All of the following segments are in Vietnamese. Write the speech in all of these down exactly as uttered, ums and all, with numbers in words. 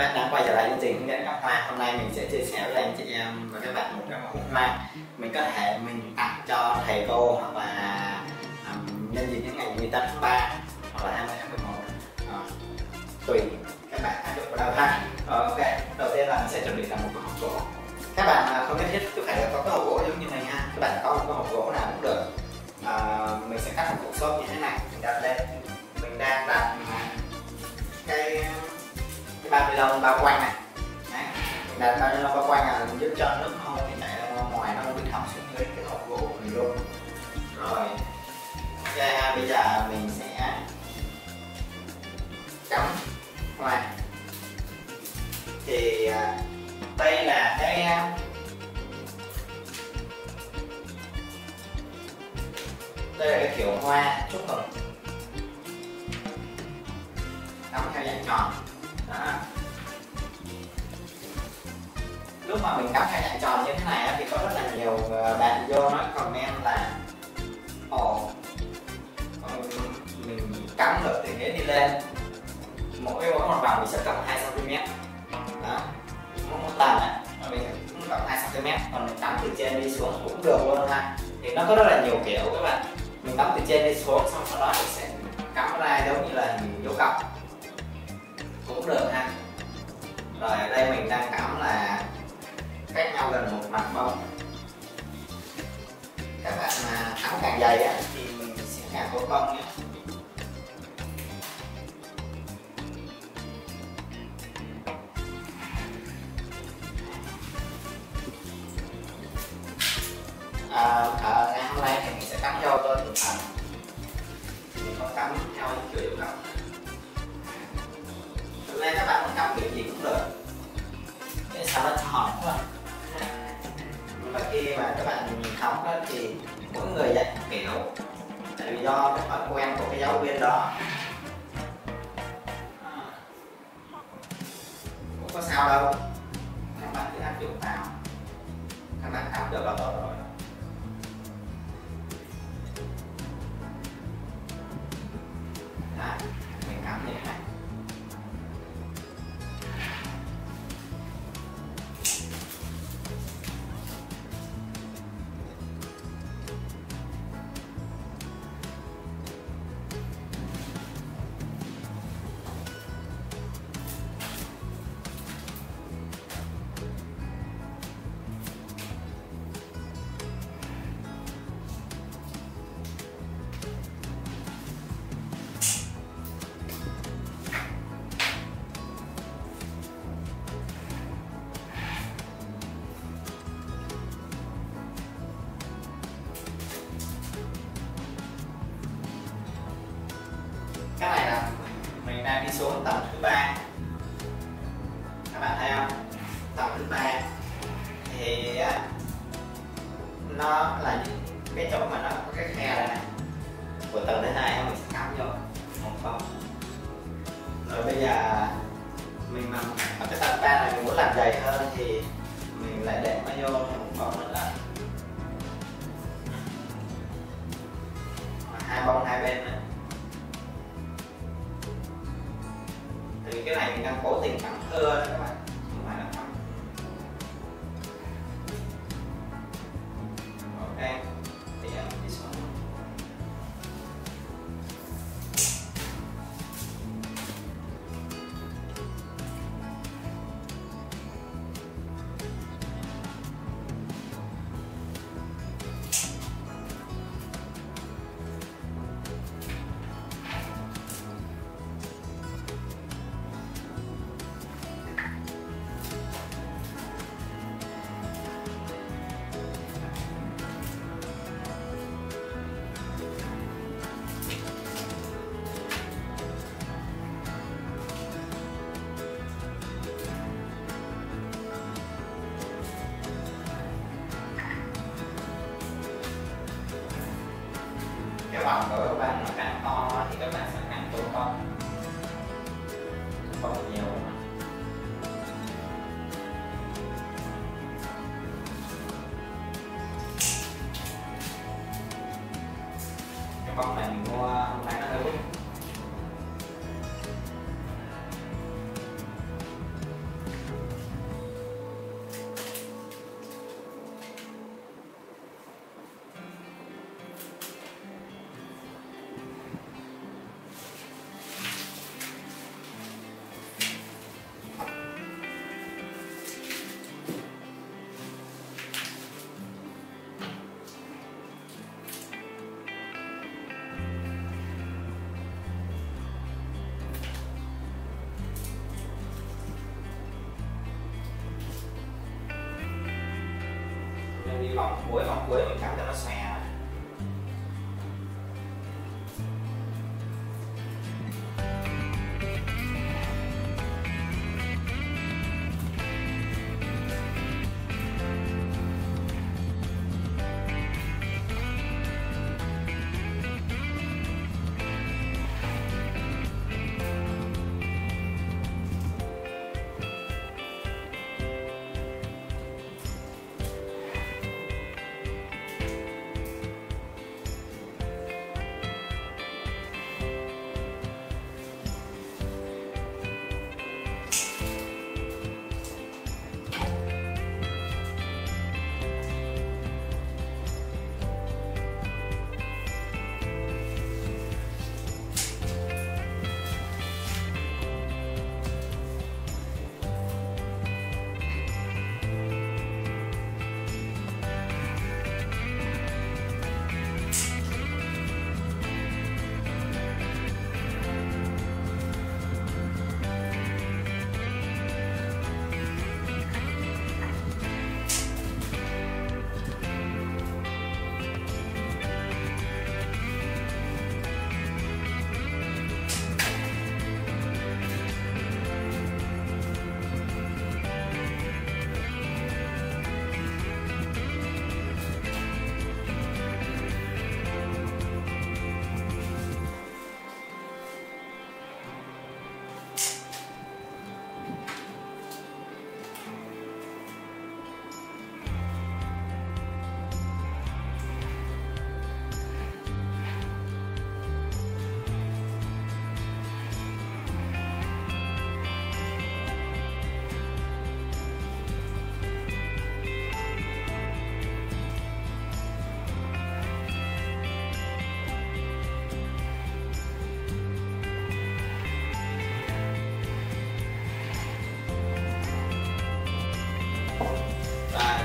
bạn đã quay trở lại chương trình hướng dẫn các hoa. Hôm nay mình sẽ chia sẻ với anh chị em và các bạn một cái mẫu hoa mình có thể mình tặng cho thầy cô hoặc là um, nhân dịp những ngày mười tám tháng ba hoặc là hai mươi tháng mười một, à, tùy các bạn áp dụng vào đâu ha. Ờ, ok, đầu tiên là mình sẽ chuẩn bị là một cái hộp gỗ. Các bạn không nhất thiết cứ phải là có cái hộp gỗ giống như này ha, các bạn có một cái hộp gỗ nào cũng được. À, mình sẽ cắt một cục xốp như thế này, mình đặt lên, mình đang đặt cái bao ni lông bao quanh này. Đấy, mình đặt bao ni lông bao quanh là giúp cho nước không thì chảy ra ngoài, nó không bị thấm xuống dưới cái hộp gỗ của mình luôn. Rồi, ok, bây giờ mình sẽ cắm hoa. Thì đây là cái đây là cái kiểu hoa trúc hồng cắm theo dạng tròn. Đó. Lúc mà mình cắm hai dạng tròn như thế này thì có rất là nhiều bạn vô nói comment là ồ, mình cắm được từ ghế đi lên, mỗi mỗi một vòng mình sẽ cộng hai xăng ti mét. Đó, mỗi một lần á mình cũng cộng hai xăng ti mét, còn mình cắm từ trên đi xuống cũng được luôn ha. Thì nó có rất là nhiều kiểu các bạn, mình cắm từ trên đi xuống xong sau đó mình sẽ cắm ra giống như là mình vô cộng cũng được ha. Rồi ở đây mình đang cắm là cách nhau gần một mặt bông. Các bạn mà cắm càng dày á thì mình sẽ càng có bông nhé. À, à, ngày hôm nay thì mình sẽ cắm vô cho từng phần, mình có cắm theo kiểu nào. Hôm nay các bạn muốn cắm kiểu gì cũng được, để sao nó tròn quá. Và khi mà các bạn nhìn cắm đó thì mỗi người dạy một kiểu, tại vì do cái thói quen của cái giáo viên đó. Cũng có sao đâu, các bạn cứ áp dụng vào, các bạn cắm được là tốt rồi. Đấy, mình cắm như thế này. Cái này là mình đang đi xuống tầng thứ ba, các bạn thấy không? Tầng thứ ba thì nó là những cái chỗ mà nó có cái khe này, này. Của tầng thứ hai mình sẽ cắm vô một vòng. Rồi bây giờ mình mà ở cái tầng ba này mình muốn làm dày hơn thì mình lại để nó vô một vòng nữa, hai bông hai bên nữa. Vì cái này mình đang cố tình cắm thưa đó các bạn, không phải là cắm. Ok, thì đi xuống. Cái vòng của các bạn nó càng to thì các bạn sẽ càng tốn công, không nhiều. Cái vòng này mình mua hôm nay nó hơi bút. vòng cuối, vòng cuối mình cắm cho nó xòe.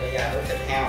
Bây giờ bước tiếp theo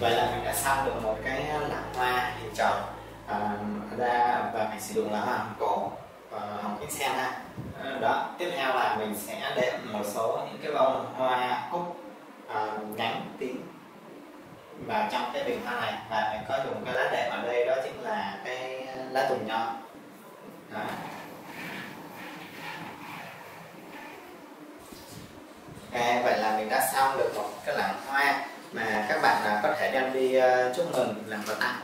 Vậy là mình đã xong được một cái lẵng hoa hình tròn à, ra và mình sử dụng lá hồng cổ và hồng kính sen ha. Đó, tiếp theo là mình sẽ đệm một số những cái bông hoa cúc à, ngắn tím vào trong cái bình hoa này, và mình có dùng cái lá đệm ở đây, đó chính là cái lá tùng nho. Đó. Okay, vậy là mình đã xong được một cái lẵng hoa mà các bạn có thể đem đi chúc mừng, làm quà tặng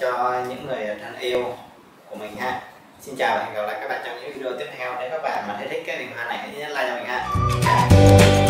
cho những người thân yêu của mình ha. Xin chào và hẹn gặp lại các bạn trong những video tiếp theo. Nếu các bạn mà thấy thích cái bình hoa này hãy nhấn like cho mình ha.